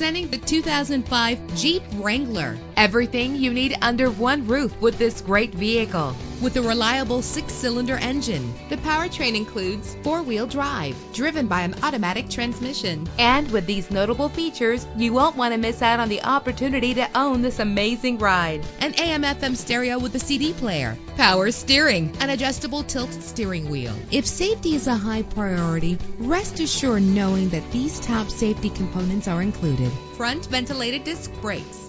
Presenting the 2005 Jeep Wrangler. Everything you need under one roof with this great vehicle. With a reliable 6-cylinder engine, the powertrain includes 4-wheel drive, driven by an automatic transmission. And with these notable features, you won't want to miss out on the opportunity to own this amazing ride. An AM/FM stereo with a CD player, power steering, an adjustable tilt steering wheel. If safety is a high priority, rest assured knowing that these top safety components are included. Front ventilated disc brakes.